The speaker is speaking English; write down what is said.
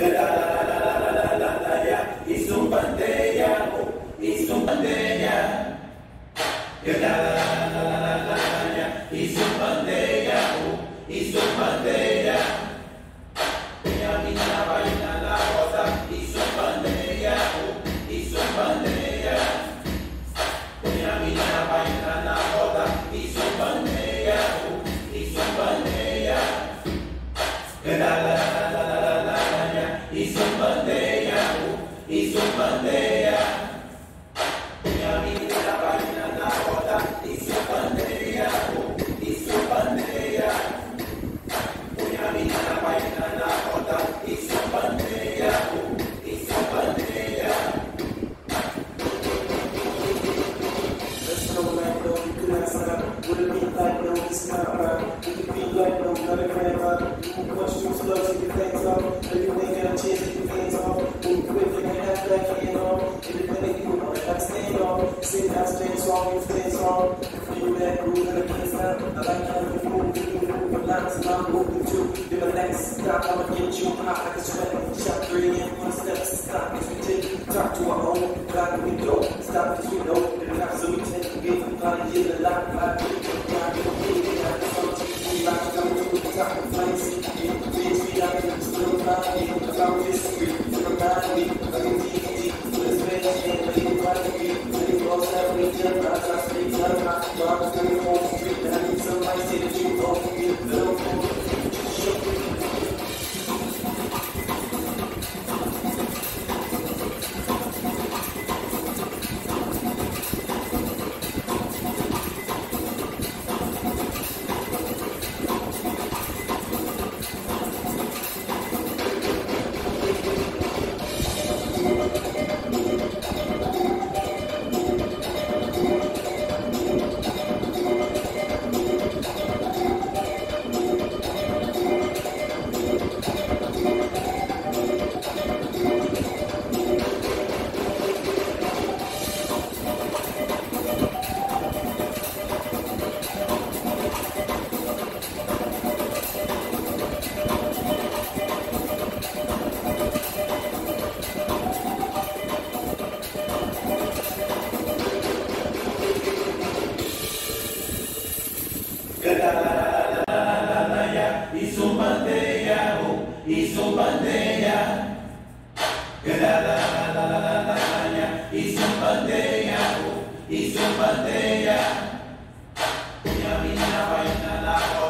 Isso bandeia, minha mina vai na hora.